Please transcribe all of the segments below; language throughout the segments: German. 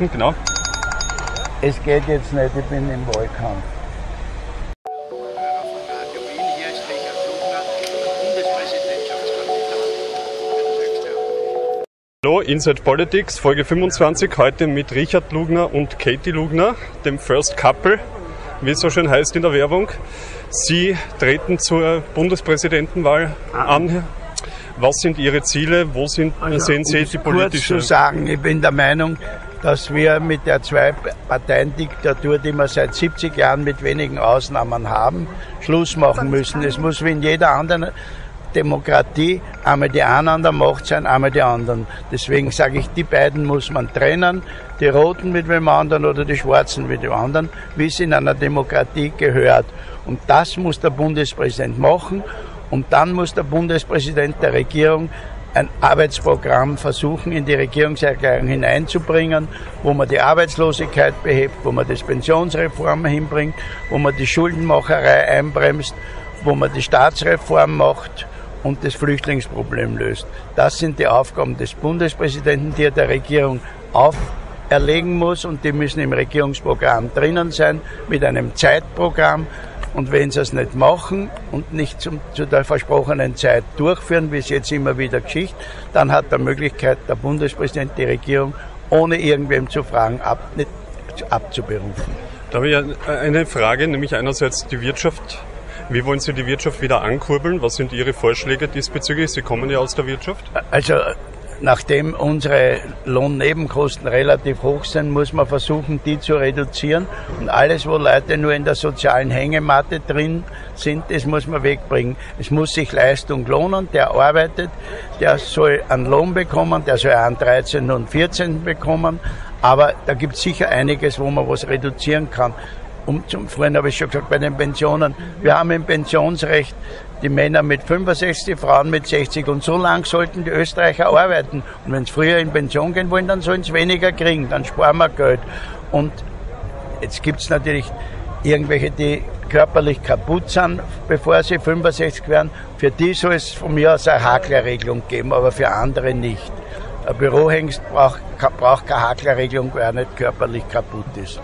Minuten, genau. Es geht jetzt nicht, ich bin im Wahlkampf. Hier ist Richard Lugner, Bundespräsidentschaftskandidat. Hallo, Inside Politics, Folge 25, heute mit Richard Lugner und Cathy Lugner, dem First Couple, wie es so schön heißt in der Werbung. Sie treten zur Bundespräsidentenwahl an. Was sind Ihre Ziele? Wo sind, sehen Sie die politischen? Kurz zu sagen, ich bin der Meinung, dass wir mit der Zwei-Parteien-Diktatur, die wir seit 70 Jahren mit wenigen Ausnahmen haben, Schluss machen müssen. Es muss wie in jeder anderen Demokratie einmal die einen an der Macht sein, einmal die anderen. Deswegen sage ich, die beiden muss man trennen, die Roten mit dem anderen oder die Schwarzen mit dem anderen, wie es in einer Demokratie gehört. Und das muss der Bundespräsident machen. Und dann muss der Bundespräsident der Regierung ein Arbeitsprogramm versuchen, in die Regierungserklärung hineinzubringen, wo man die Arbeitslosigkeit behebt, wo man das Pensionsreform hinbringt, wo man die Schuldenmacherei einbremst, wo man die Staatsreform macht und das Flüchtlingsproblem löst. Das sind die Aufgaben des Bundespräsidenten, die er der Regierung auferlegen muss, und die müssen im Regierungsprogramm drinnen sein, mit einem Zeitprogramm. Und wenn sie es nicht machen und nicht zu der versprochenen Zeit durchführen, wie es jetzt immer wieder geschieht, dann hat der Möglichkeit der Bundespräsident die Regierung, ohne irgendwem zu fragen, abzuberufen. Da habe ich eine Frage, nämlich einerseits die Wirtschaft. Wie wollen Sie die Wirtschaft wieder ankurbeln? Was sind Ihre Vorschläge diesbezüglich? Sie kommen ja aus der Wirtschaft. Also, nachdem unsere Lohnnebenkosten relativ hoch sind, muss man versuchen, die zu reduzieren. Und alles, wo Leute nur in der sozialen Hängematte drin sind, das muss man wegbringen. Es muss sich Leistung lohnen. Der arbeitet, der soll einen Lohn bekommen, der soll einen 13. und 14. bekommen. Aber da gibt es sicher einiges, wo man was reduzieren kann. Vorhin habe ich schon gesagt, bei den Pensionen, wir haben im Pensionsrecht die Männer mit 65, die Frauen mit 60. Und so lang sollten die Österreicher arbeiten. Und wenn sie früher in Pension gehen wollen, dann sollen sie weniger kriegen, dann sparen wir Geld. Und jetzt gibt es natürlich irgendwelche, die körperlich kaputt sind, bevor sie 65 werden. Für die soll es von mir aus eine Haklerregelung geben, aber für andere nicht. Ein Bürohengst braucht keine Haklerregelung, weil er nicht körperlich kaputt ist.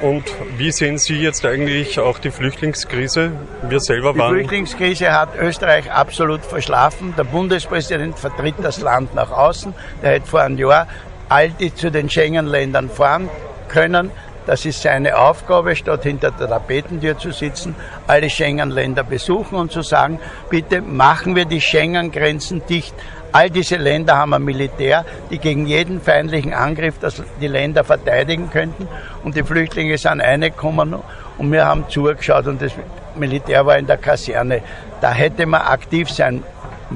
Und wie sehen Sie jetzt eigentlich auch die Flüchtlingskrise? Wir selber waren. Die Flüchtlingskrise hat Österreich absolut verschlafen. Der Bundespräsident vertritt das Land nach außen. Der hätte vor einem Jahr all die zu den Schengen-Ländern fahren können. Das ist seine Aufgabe, statt hinter der Tapetentür zu sitzen, alle Schengen-Länder besuchen und zu sagen, bitte machen wir die Schengen-Grenzen dicht. All diese Länder haben ein Militär, die gegen jeden feindlichen Angriff die Länder verteidigen könnten. Und die Flüchtlinge sind reingekommen und wir haben zugeschaut und das Militär war in der Kaserne. Da hätte man aktiv sein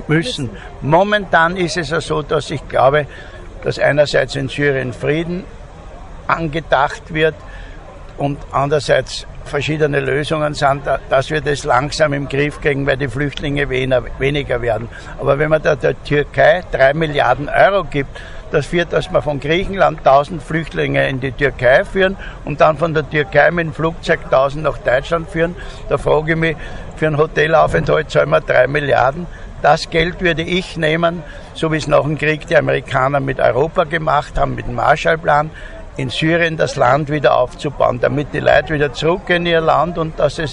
müssen. Momentan ist es so, dass ich glaube, dass einerseits in Syrien Frieden angedacht wird und andererseits verschiedene Lösungen sind, dass wir das langsam im Griff kriegen, weil die Flüchtlinge weniger werden. Aber wenn man da der Türkei 3 Milliarden Euro gibt, das führt, dass wir von Griechenland 1000 Flüchtlinge in die Türkei führen und dann von der Türkei mit dem Flugzeug 1000 nach Deutschland führen. Da frage ich mich, für einen Hotelaufenthalt zahlen wir 3 Milliarden. Das Geld würde ich nehmen, so wie es nach dem Krieg die Amerikaner mit Europa gemacht haben, mit dem Marshallplan, in Syrien das Land wieder aufzubauen, damit die Leute wieder zurück in ihr Land und dass sie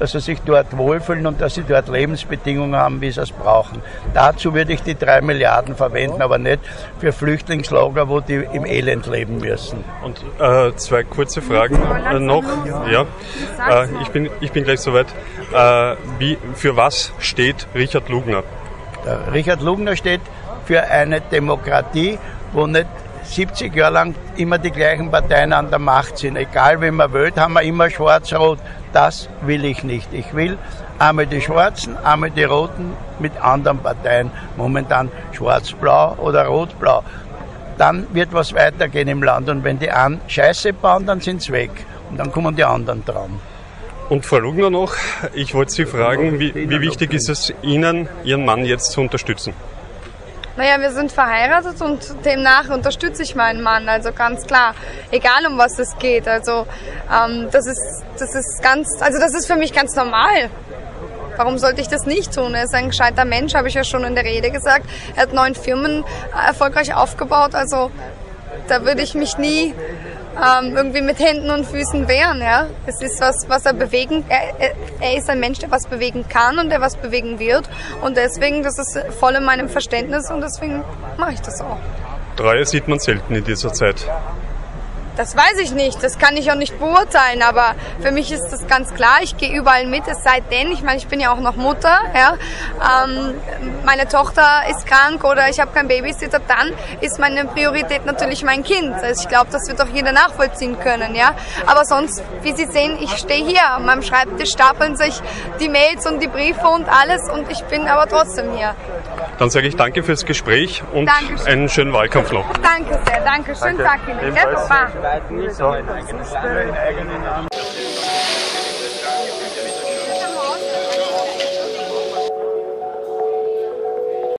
sich dort wohlfühlen und dass sie dort Lebensbedingungen haben, wie sie es brauchen. Dazu würde ich die 3 Milliarden verwenden, aber nicht für Flüchtlingslager, wo die im Elend leben müssen. Und zwei kurze Fragen noch. Ja. Ich bin gleich soweit. Für was steht Richard Lugner? Der Richard Lugner steht für eine Demokratie, wo nicht 70 Jahre lang immer die gleichen Parteien an der Macht sind. Egal, wie man wählt, haben wir immer schwarz-rot. Das will ich nicht. Ich will einmal die Schwarzen, einmal die Roten mit anderen Parteien. Momentan schwarz-blau oder rot-blau. Dann wird was weitergehen im Land. Und wenn die einen Scheiße bauen, dann sind sie weg. Und dann kommen die anderen dran. Und Frau Lugner noch, ich wollte Sie fragen, wie wichtig ist es Ihnen, Ihren Mann jetzt zu unterstützen? Naja, wir sind verheiratet und demnach unterstütze ich meinen Mann, also ganz klar, egal um was es geht. Also das ist für mich ganz normal. Warum sollte ich das nicht tun? Er ist ein gescheiter Mensch, habe ich ja schon in der Rede gesagt. Er hat 9 Firmen erfolgreich aufgebaut, also da würde ich mich nie irgendwie mit Händen und Füßen wehren. Ja? Es ist was, was er bewegen, er ist ein Mensch, der was bewegen kann und der was bewegen wird. Und deswegen, das ist voll in meinem Verständnis und deswegen mache ich das auch. Treue sieht man selten in dieser Zeit. Das weiß ich nicht, das kann ich auch nicht beurteilen, aber für mich ist das ganz klar, ich gehe überall mit, es sei denn, ich meine, ich bin ja auch noch Mutter, ja, meine Tochter ist krank oder ich habe keinen Babysitter, dann ist meine Priorität natürlich mein Kind. Also ich glaube, das wird auch jeder nachvollziehen können, ja. Aber sonst, wie Sie sehen, ich stehe hier, an meinem Schreibtisch stapeln sich die Mails und die Briefe und alles und ich bin aber trotzdem hier. Dann sage ich danke fürs Gespräch und Dankeschön. Einen schönen Wahlkampf noch. Danke sehr, danke, schönen Tag Ihnen. So.